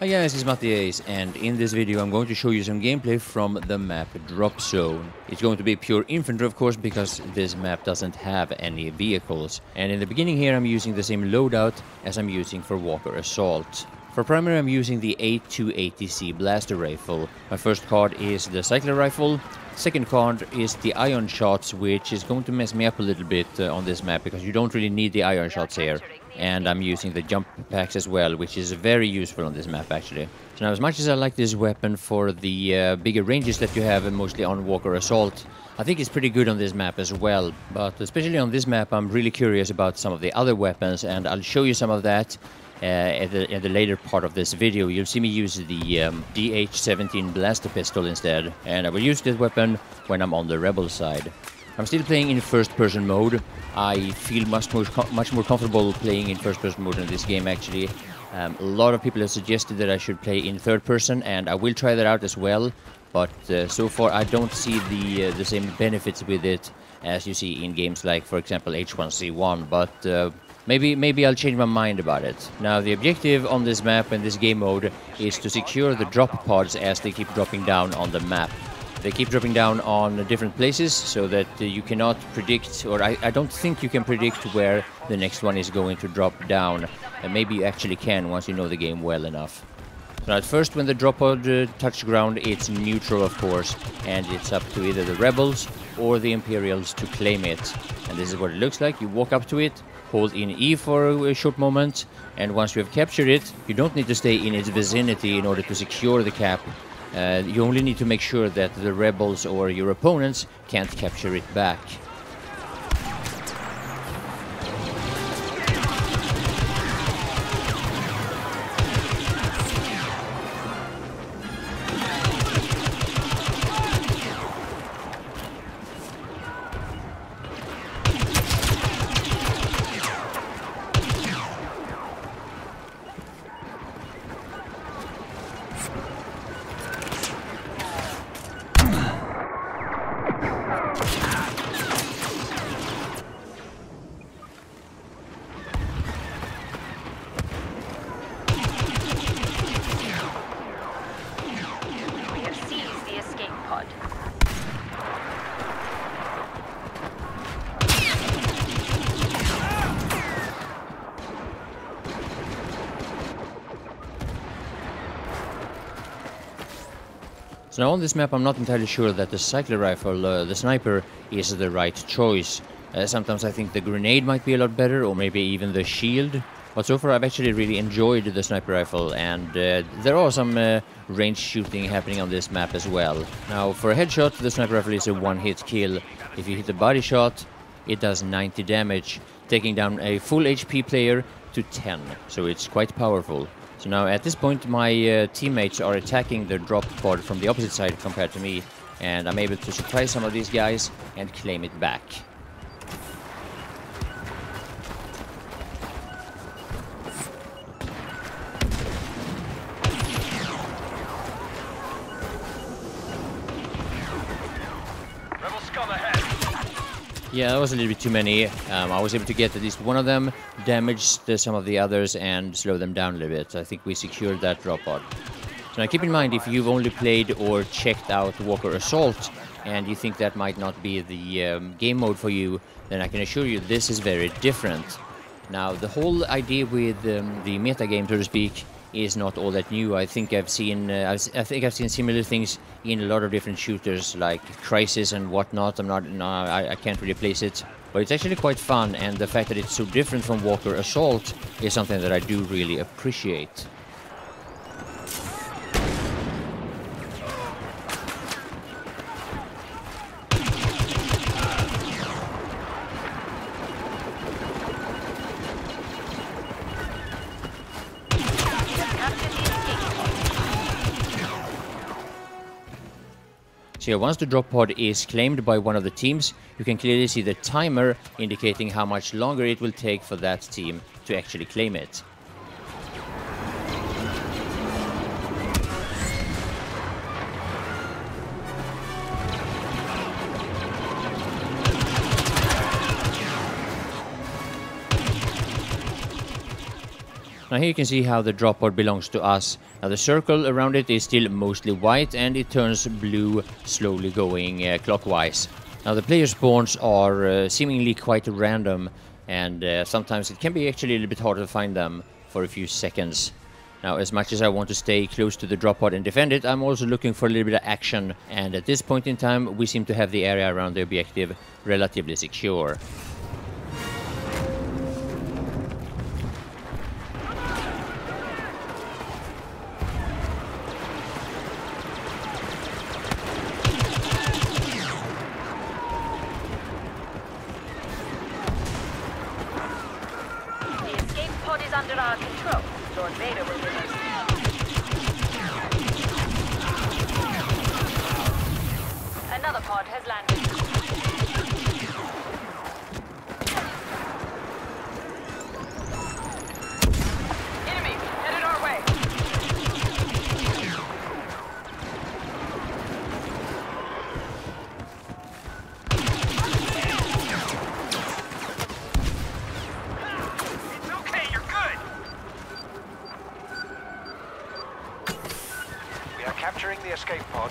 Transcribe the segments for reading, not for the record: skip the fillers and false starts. Hi guys, it's Matthias, and in this video I'm going to show you some gameplay from the map Drop Zone. It's going to be pure infantry, of course, because this map doesn't have any vehicles. And in the beginning here I'm using the same loadout as I'm using for Walker Assault. For primary I'm using the A280C Blaster Rifle. My first card is the Cycler Rifle. Second card is the Ion Shots, which is going to mess me up a little bit on this map, because you don't really need the Ion Shots here. And I'm using the jump packs as well, which is very useful on this map, actually. So now, as much as I like this weapon for the bigger ranges that you have, and mostly on Walker Assault, I think it's pretty good on this map as well. But especially on this map, I'm really curious about some of the other weapons, and I'll show you some of that at the later part of this video. You'll see me use the DH-17 Blaster Pistol instead, and I will use this weapon when I'm on the Rebel side. I'm still playing in first-person mode. I feel much more comfortable playing in first-person mode in this game, actually. A lot of people have suggested that I should play in third-person, and I will try that out as well. But so far, I don't see the same benefits with it as you see in games like, for example, H1Z1. But maybe I'll change my mind about it. Now, the objective on this map and this game mode is to secure the drop pods as they keep dropping down on the map. They keep dropping down on different places, so that you cannot predict, or I don't think you can predict where the next one is going to drop down. And maybe you actually can once you know the game well enough. So at first, when the drop pod touches ground, it's neutral, of course, and it's up to either the Rebels or the Imperials to claim it. And this is what it looks like. You walk up to it, hold in E for a short moment, and once you have captured it, you don't need to stay in its vicinity in order to secure the cap. You only need to make sure that the Rebels or your opponents can't capture it back. So now on this map I'm not entirely sure that the Cycler Rifle, the sniper, is the right choice. Sometimes I think the grenade might be a lot better, or maybe even the shield. But so far I've actually really enjoyed the Sniper Rifle, and there are some range shooting happening on this map as well. Now, for a headshot, the Sniper Rifle is a one-hit kill. If you hit a body shot, it does 90 damage, taking down a full HP player to 10, so it's quite powerful. So now, at this point, my teammates are attacking the drop pod from the opposite side compared to me, and I'm able to surprise some of these guys and claim it back. Rebel scum ahead. Yeah, that was a little bit too many. I was able to get at least one of them, damage some of the others, and slow them down a little bit. I think we secured that drop pod. So now, keep in mind, if you've only played or checked out Walker Assault and you think that might not be the game mode for you, then I can assure you this is very different. Now, the whole idea with the meta game, so to speak, is not all that new. I think I've seen I think I've seen similar things in a lot of different shooters like Crysis and whatnot. I can't really place it. But it's actually quite fun, and the fact that it's so different from Walker Assault is something that I do really appreciate. So once the drop pod is claimed by one of the teams, you can clearly see the timer indicating how much longer it will take for that team to actually claim it. Now here you can see how the drop pod belongs to us. Now the circle around it is still mostly white and it turns blue slowly going clockwise. Now the player spawns are seemingly quite random and sometimes it can be actually a little bit hard to find them for a few seconds. Now, as much as I want to stay close to the drop pod and defend it, I'm also looking for a little bit of action, and at this point in time we seem to have the area around the objective relatively secure. Capturing the escape pod.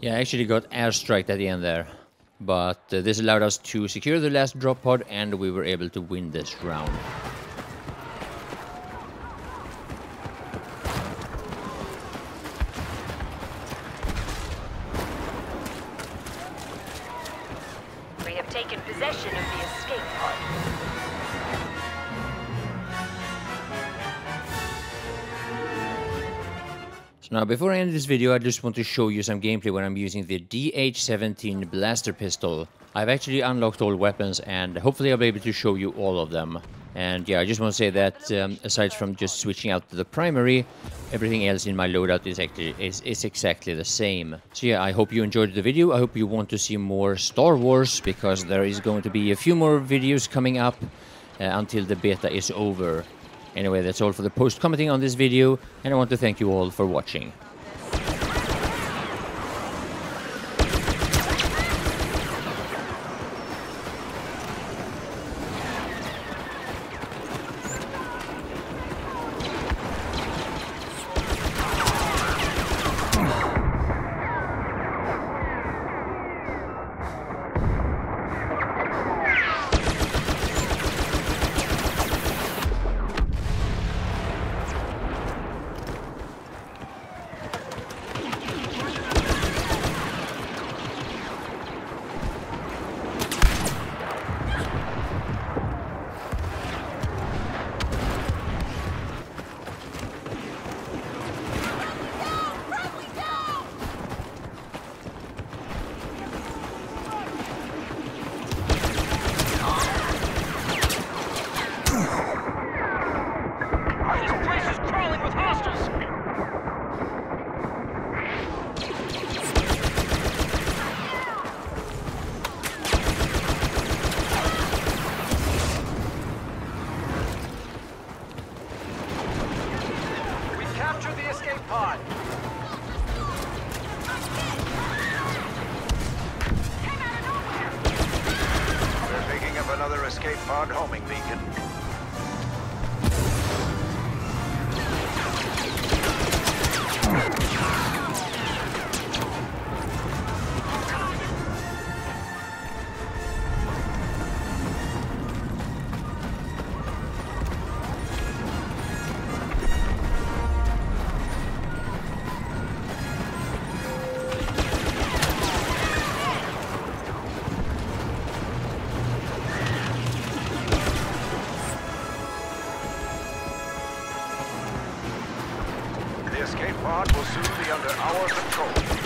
Yeah, I actually got airstriked at the end there. But this allowed us to secure the last drop pod and we were able to win this round. We have taken possession of the escape pod. Now, before I end this video, I just want to show you some gameplay when I'm using the DH-17 Blaster Pistol. I've actually unlocked all weapons and hopefully I'll be able to show you all of them. And yeah, I just want to say that aside from just switching out to the primary, everything else in my loadout is exactly the same. So yeah, I hope you enjoyed the video. I hope you want to see more Star Wars because there is going to be a few more videos coming up until the beta is over. Anyway, that's all for the post commenting on this video, and I want to thank you all for watching. Escape pod homing beacon. The escape pod will soon be under our control.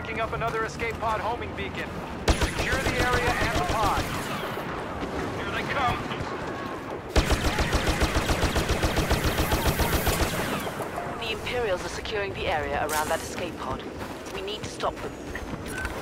picking up another escape pod homing beacon. Secure the area and the pod. Here they come. The Imperials are securing the area around that escape pod. We need to stop them.